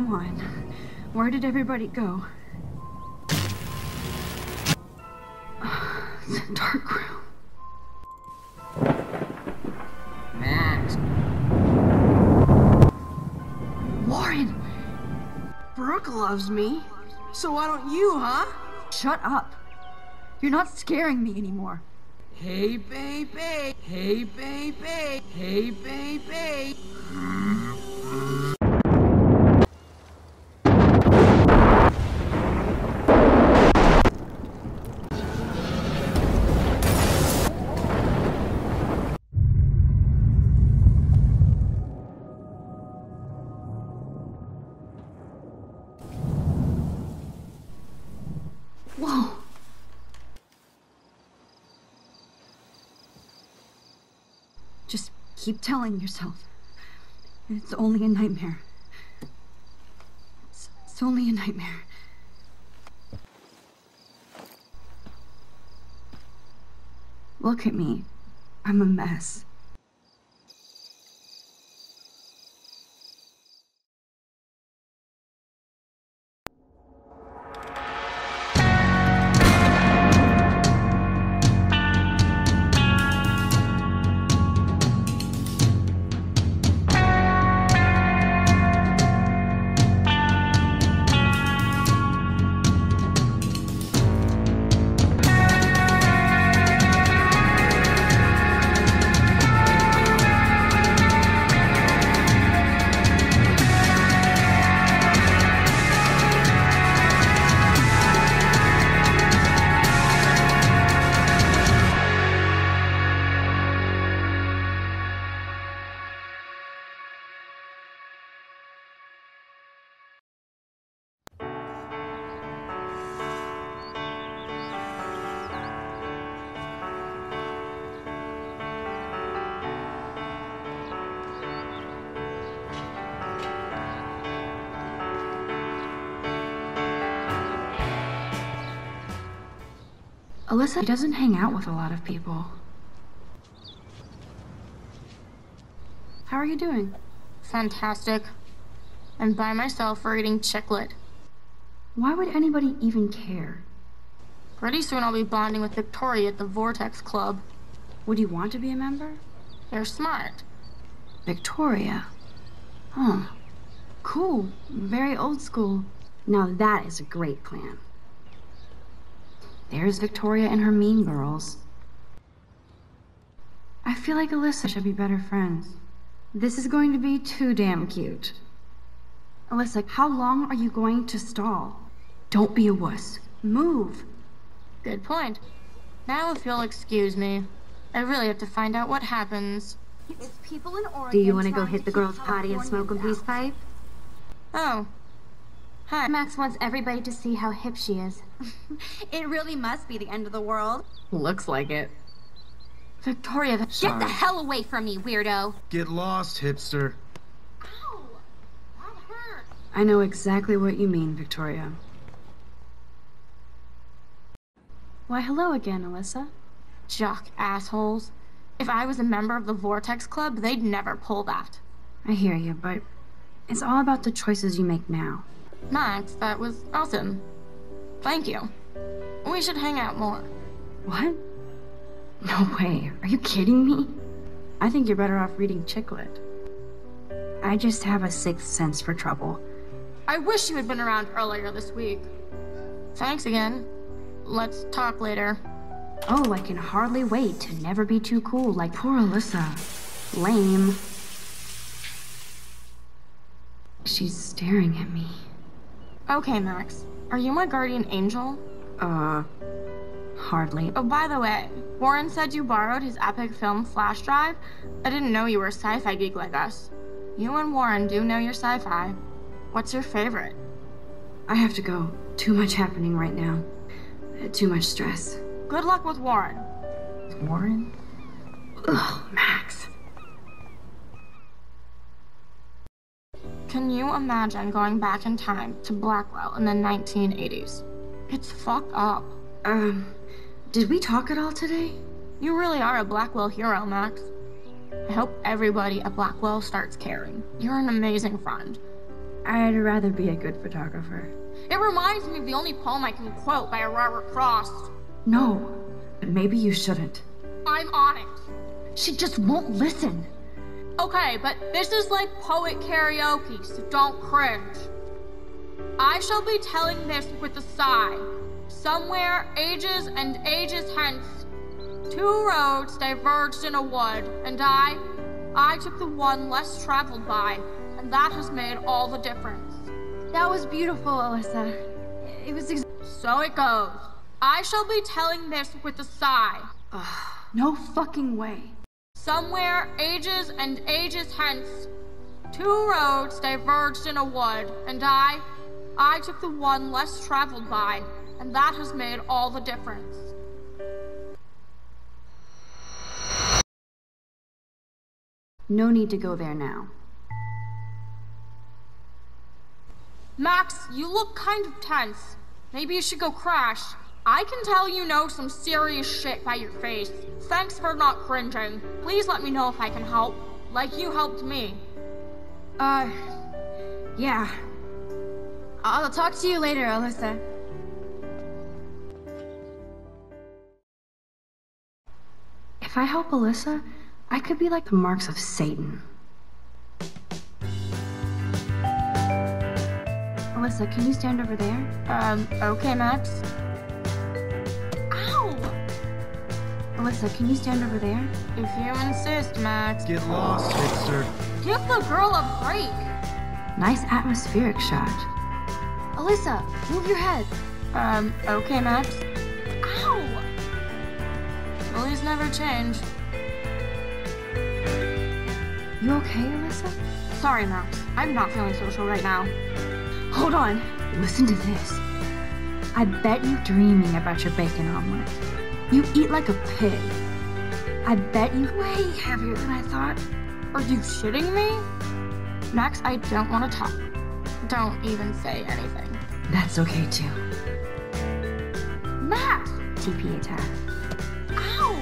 Come on. Where did everybody go? It's a dark room. Max. Warren! Brooke loves me. So why don't you, huh? Shut up. You're not scaring me anymore. Hey, baby. Hey, baby. Hey, baby. Keep telling yourself it's only a nightmare. It's only a nightmare. Look at me. I'm a mess. Alyssa doesn't hang out with a lot of people. How are you doing? Fantastic. I'm by myself for eating chiclet. Why would anybody even care? Pretty soon I'll be bonding with Victoria at the Vortex Club. Would you want to be a member? You're smart. Victoria? Huh. Cool. Very old school. Now that is a great plan. There's Victoria and her mean girls. I feel like Alyssa should be better friends. This is going to be too damn cute. Alyssa, how long are you going to stall? Don't be a wuss. Move. Good point. Now if you'll excuse me, I really have to find out what happens. It's people in Oregon. Do you want to go hit the girls' potty and smoke a peace pipe? Oh. Hi. Max wants everybody to see how hip she is. It really must be the end of the world. Looks like it. Victoria, get the hell away from me, weirdo! Get lost, hipster. Ow! That hurt. I know exactly what you mean, Victoria. Why, hello again, Alyssa. Jock assholes. If I was a member of the Vortex Club, they'd never pull that. I hear you, but it's all about the choices you make now. Max, that was awesome. Thank you. We should hang out more. What? No way. Are you kidding me? I think you're better off reading chiclet. I just have a sixth sense for trouble. I wish you had been around earlier this week. Thanks again. Let's talk later. Oh, I can hardly wait to never be too cool like poor Alyssa. Lame. She's staring at me. Okay, Max. Are you my guardian angel? Hardly. Oh, by the way, Warren said you borrowed his epic film Flash Drive. I didn't know you were a sci-fi geek like us. You and Warren do know your sci-fi. What's your favorite? I have to go. Too much happening right now. Too much stress. Good luck with Warren. Warren? Ugh, Max. Can you imagine going back in time to Blackwell in the 1980s? It's fucked up. Did we talk at all today? You really are a Blackwell hero, Max. I hope everybody at Blackwell starts caring. You're an amazing friend. I'd rather be a good photographer. It reminds me of the only poem I can quote by Robert Frost. No, maybe you shouldn't. I'm on it. She just won't listen. Okay, but this is like poet karaoke, so don't cringe. I shall be telling this with a sigh. Somewhere, ages and ages hence, two roads diverged in a wood, and I took the one less traveled by, and that has made all the difference. That was beautiful, Alyssa. It was So it goes. I shall be telling this with a sigh. No fucking way. Somewhere, ages and ages hence, two roads diverged in a wood, and I took the one less traveled by, and that has made all the difference. No need to go there now. Max, you look kind of tense. Maybe you should go crash. I can tell you know some serious shit by your face. Thanks for not cringing. Please let me know if I can help, like you helped me. Yeah. I'll talk to you later, Alyssa. If I help Alyssa, I could be like the marks of Satan. Alyssa, can you stand over there? Okay, Max. Alyssa, can you stand over there? If you insist, Max. Get lost, Fixer. Give the girl a break. Nice atmospheric shot. Alyssa, move your head. Okay, Max. Ow! Bullies never change. You okay, Alyssa? Sorry, Max. I'm not feeling social right now. Hold on. Listen to this. I bet you're dreaming about your bacon omelet. You eat like a pig. I bet you're way heavier than I thought. Are you shitting me? Max, I don't want to talk. Don't even say anything. That's okay, too. Max! TP attack. Ow!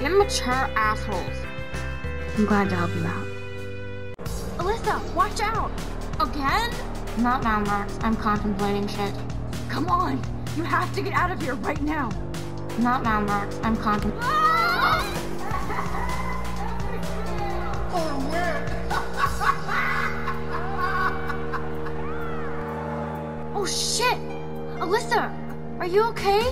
Immature assholes. I'm glad to help you out. Alyssa, watch out! Again? Not now, Max. I'm contemplating shit. Come on! You have to get out of here right now. Not now, Max. I'm confident. Oh, yeah. Oh, shit. Alyssa, are you okay?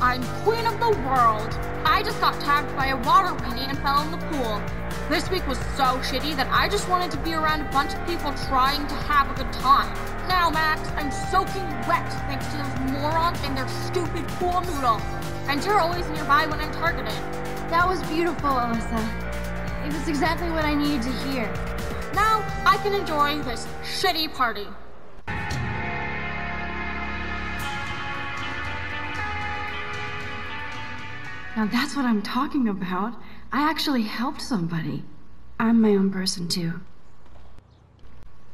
I'm queen of the world. I just got tagged by a water weenie and fell in the pool. This week was so shitty that I just wanted to be around a bunch of people trying to have a good time. Now, Max, I'm soaking wet thanks to those morons and their stupid pool noodle. And you're always nearby when I'm targeted. That was beautiful, Alyssa. It was exactly what I needed to hear. Now, I can enjoy this shitty party. Now that's what I'm talking about. I actually helped somebody. I'm my own person, too.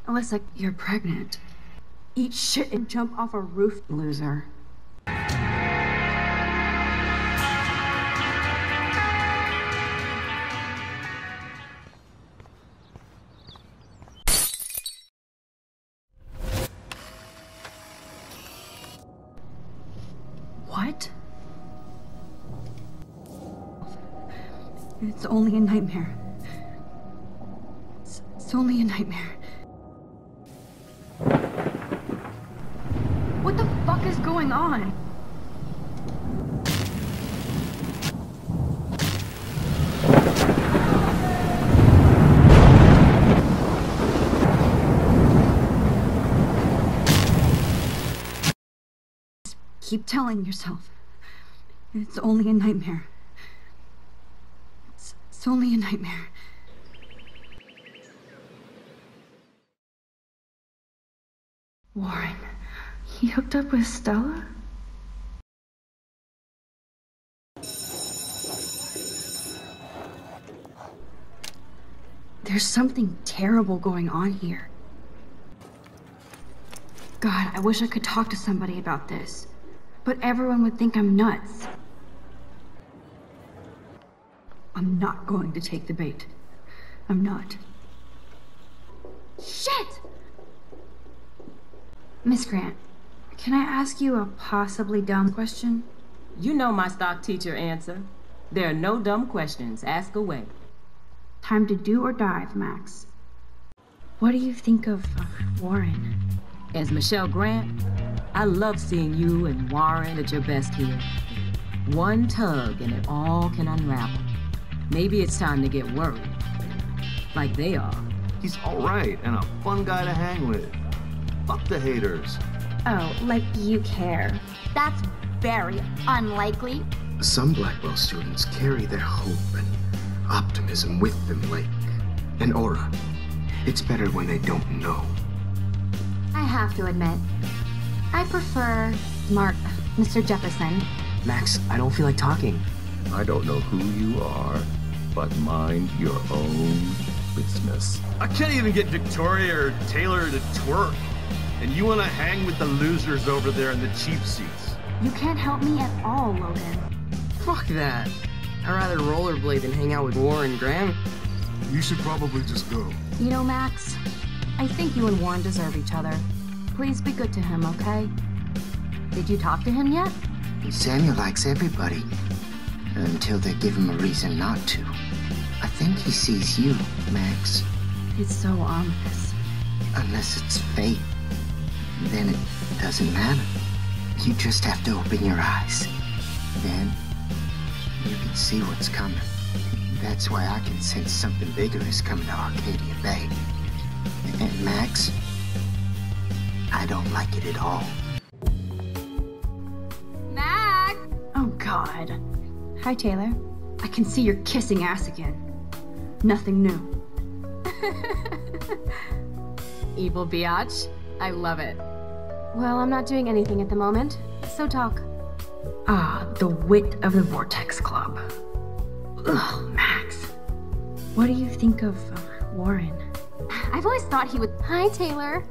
Alyssa, you're pregnant. Eat shit and jump off a roof, loser. What? It's only a nightmare. It's only a nightmare. What the fuck is going on? Just keep telling yourself. It's only a nightmare. It's only a nightmare. Warren, he hooked up with Stella? There's something terrible going on here. God, I wish I could talk to somebody about this, but everyone would think I'm nuts. I'm not going to take the bait. I'm not. Shit! Miss Grant, can I ask you a possibly dumb question? You know my stock teacher answer. There are no dumb questions. Ask away. Time to do or dive, Max. What do you think of Warren? As Michelle Grant, I love seeing you and Warren at your best here. One tug and it all can unravel. Maybe it's time to get worried. Like they are. He's all right and a fun guy to hang with. Fuck the haters. Oh, like you care. That's very unlikely. Some Blackwell students carry their hope and optimism with them like an aura. It's better when they don't know. I have to admit, I prefer Mr. Jefferson. Max, I don't feel like talking. I don't know who you are, but mind your own business. I can't even get Victoria or Taylor to twerk. And you want to hang with the losers over there in the cheap seats. You can't help me at all, Logan. Fuck that. I'd rather rollerblade than hang out with Warren Graham. You should probably just go. You know, Max, I think you and Warren deserve each other. Please be good to him, okay? Did you talk to him yet? Samuel likes everybody, until they give him a reason not to. I think he sees you, Max. It's so ominous. Unless it's fate, then it doesn't matter. You just have to open your eyes. Then you can see what's coming. That's why I can sense something bigger is coming to Arcadia Bay. And Max, I don't like it at all. God. Hi, Taylor. I can see you're kissing ass again. Nothing new. Evil biatch. I love it. Well, I'm not doing anything at the moment, so talk. Ah, the wit of the Vortex Club. Ugh, Max. What do you think of Warren? I've always thought he would... Hi, Taylor.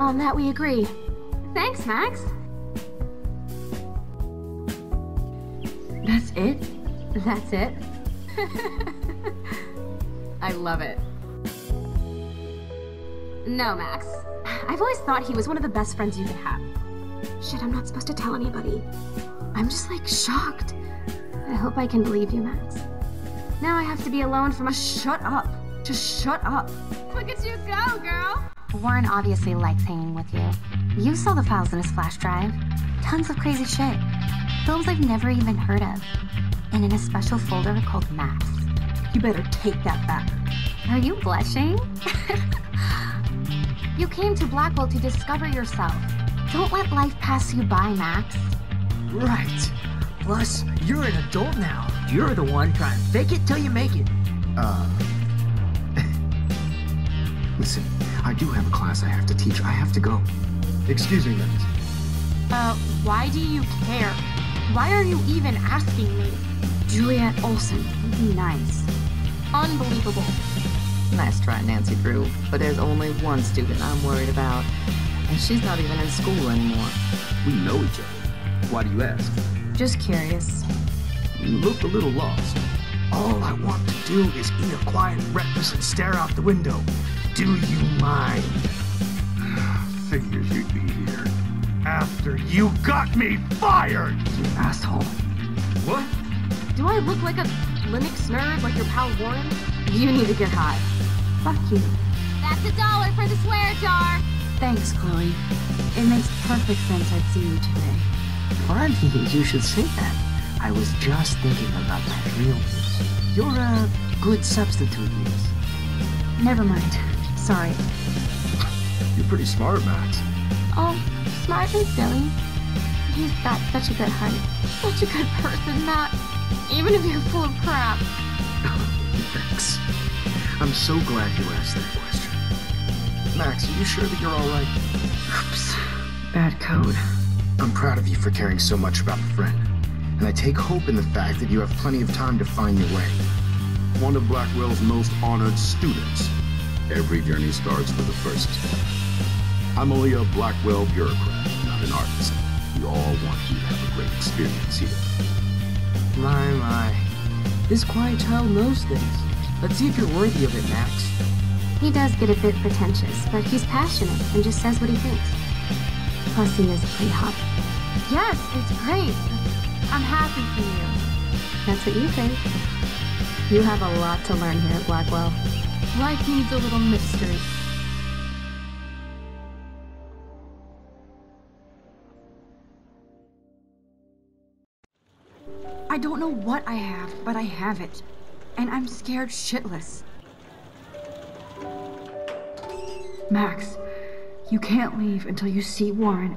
On that, we agree. Thanks, Max. That's it? That's it? I love it. No, Max. I've always thought he was one of the best friends you could have. Shit, I'm not supposed to tell anybody. I'm just, like, shocked. I hope I can believe you, Max. Now I have to be alone from a- Shut up! Just shut up! Look at you go, girl! Warren obviously likes hanging with you. You saw the files in his flash drive. Tons of crazy shit. Films I've never even heard of, and in a special folder called Max. You better take that back. Are you blushing? You came to Blackwell to discover yourself. Don't let life pass you by, Max. Right. Plus, you're an adult now. You're the one trying to fake it till you make it. Listen, I do have a class I have to teach. I have to go. Excuse me, Max. Why do you care? Why are you even asking me? Juliet Olsen, be nice. Unbelievable. Nice try, Nancy Drew, but there's only one student I'm worried about, and she's not even in school anymore. We know each other. Why do you ask? Just curious. You look a little lost. All I want to do is eat a quiet breakfast and stare out the window. Do you mind? Figures you'd be here. After you got me fired! You asshole. What? Do I look like a Linux nerd like your pal Warren? You need to get high. Fuck you. That's $1 for the swear jar! Thanks, Chloe. It makes perfect sense I'd see you today. Funny, you should say that. I was just thinking about my real use. You're a good substitute use. Never mind. Sorry. You're pretty smart, Max. Oh, smart and silly. He's got such a good heart. Such a good person, Matt. Even if you're full of crap. Thanks. I'm so glad you asked that question. Max, are you sure that you're all right? Oops. Bad code. I'm proud of you for caring so much about a friend. And I take hope in the fact that you have plenty of time to find your way. One of Blackwell's most honored students. Every journey starts with the first step. I'm only a Blackwell bureaucrat, not an artist. We all want you to have a great experience here. My, my. This quiet child knows things. Let's see if you're worthy of it, Max. He does get a bit pretentious, but he's passionate and just says what he thinks. Plus, he is pretty hot. Yes, it's great. I'm happy for you. That's what you think. You have a lot to learn here at Blackwell. Life needs a little mystery. I don't know what I have, but I have it. And I'm scared shitless. Max, you can't leave until you see Warren.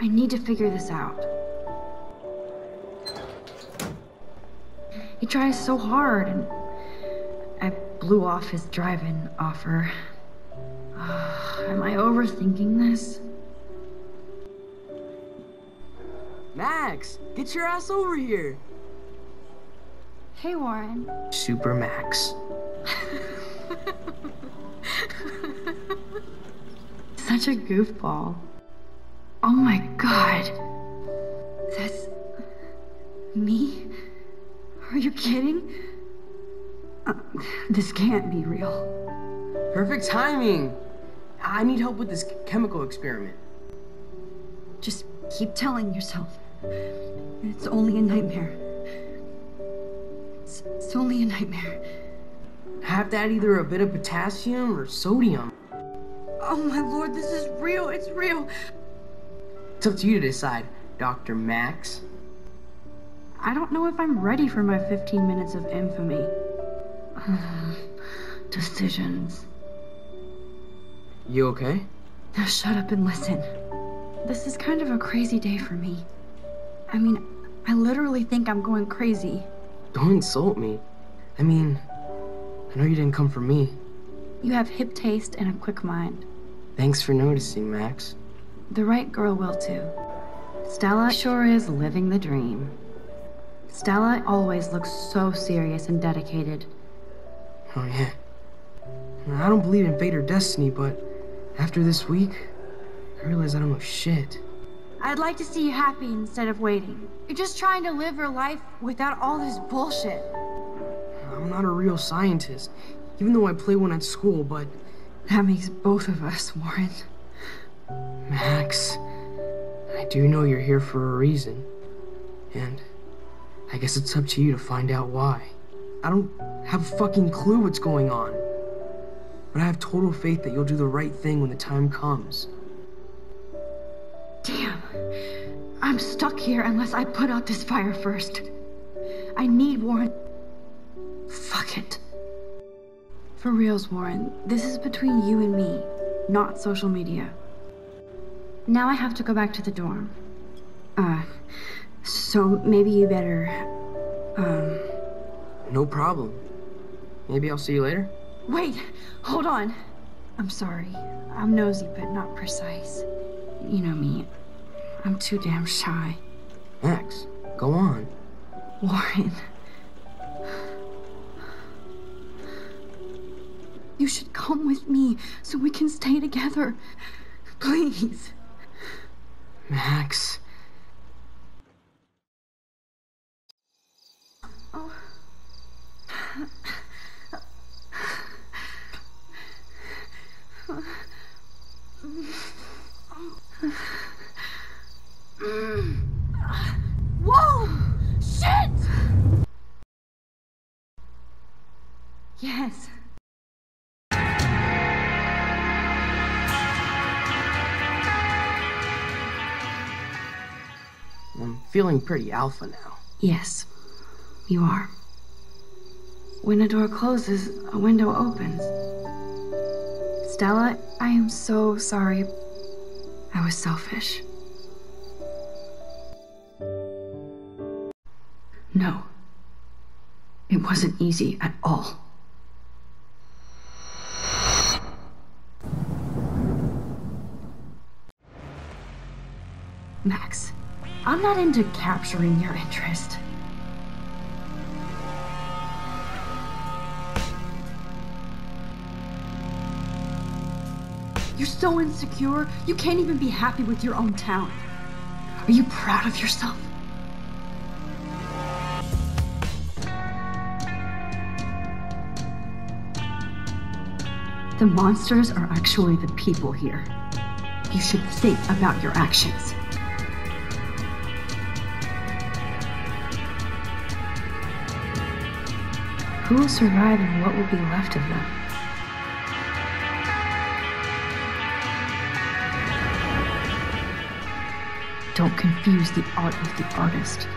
I need to figure this out. He tries so hard, and I blew off his drive-in offer. Am I overthinking this? Max, get your ass over here! Hey, Warren. Super Max. Such a goofball. Oh my god. That's... me? Are you kidding? This can't be real. Perfect timing! I need help with this chemical experiment. Just keep telling yourself. It's only a nightmare. It's only a nightmare. Have that either a bit of potassium or sodium. Oh my lord, this is real, it's real. It's up to you to decide, Dr. Max. I don't know if I'm ready for my 15 minutes of infamy. Decisions. You okay? Now shut up and listen. This is kind of a crazy day for me. I mean, I literally think I'm going crazy. Don't insult me. I mean, I know you didn't come for me. You have hip taste and a quick mind. Thanks for noticing, Max. The right girl will too. Stella sure is living the dream. Stella always looks so serious and dedicated. Oh yeah. I don't believe in fate or destiny, but after this week, I realize I don't know shit. I'd like to see you happy instead of waiting. You're just trying to live your life without all this bullshit. I'm not a real scientist, even though I play one at school, but... That makes both of us, Warren. Max, I do know you're here for a reason, and... I guess it's up to you to find out why. I don't have a fucking clue what's going on. But I have total faith that you'll do the right thing when the time comes. Damn. I'm stuck here unless I put out this fire first. I need Warren. Fuck it. For reals, Warren, this is between you and me, not social media. Now I have to go back to the dorm. So maybe you better, No problem. Maybe I'll see you later. Wait, hold on. I'm sorry. I'm nosy, but not precise. You know me. I'm too damn shy. Max, go on. Warren. You should come with me so we can stay together. Please. Max. Whoa! Shit! Yes. I'm feeling pretty alpha now. Yes, you are. When a door closes, a window opens. Stella, I am so sorry. I was selfish. No. It wasn't easy at all. Max, I'm not into capturing your interest. You're so insecure, you can't even be happy with your own talent. Are you proud of yourself? The monsters are actually the people here. You should think about your actions. Who will survive and what will be left of them? Don't confuse the art with the artist.